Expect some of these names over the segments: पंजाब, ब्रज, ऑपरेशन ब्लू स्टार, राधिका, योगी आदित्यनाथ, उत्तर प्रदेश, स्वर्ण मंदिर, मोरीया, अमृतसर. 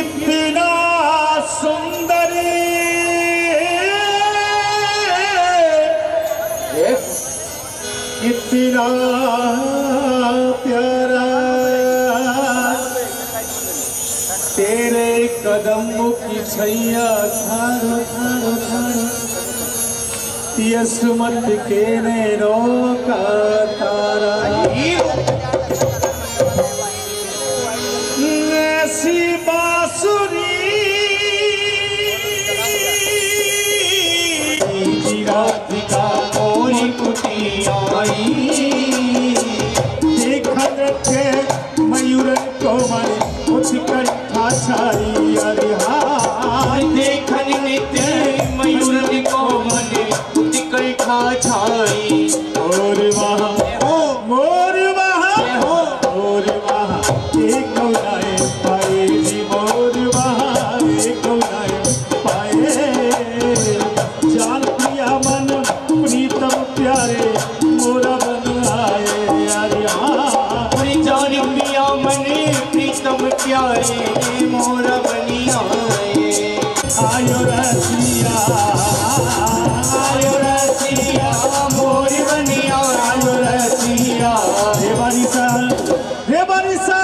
कितना सुंदर कितना प्यारा तेरे कदमों की छैया थारो थारो थारो यसमत के नैनो का तारा ऐसी बांसुरी राधिका मोरी कुटिया आई देखत रखे मयूर को मन कुछ कट्ठा छाई अरे हाय देखन नित्य मयूर को मन कुछ कट्ठा छाई और वहाँ हो मोर वहाँ हो और वहाँ एक गौराए पाए जी मोर वहाँ एक गौराए पाए जान प्रिया मन प्रीतम प्यारे मोरा बन आए अरे हाँ जान प्रिया मन प्रीतम प्यारे मोरा बनी आए आयो रसिया आयो रसिया मोर बनिया आयो रसिया रे बारिशा रे बारिशा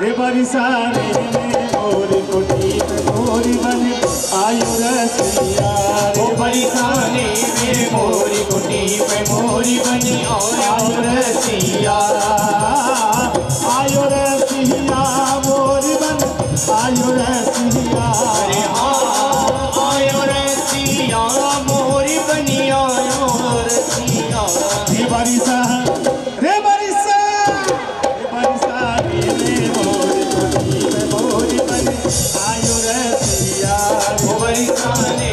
रे बारिशा रे मोर कोटी मोर बने आयो रसिया परिशानी में मोरी कुटी पे मोरी बनी आयो रसिया आयो रसिया मोरी बन आयो रसिया अरे हाँ आयो रसिया मोरी बनी आयो रसिया रे बारिशा रे मोरी कुटी पे मोरी बन आयो रसिया परिशानी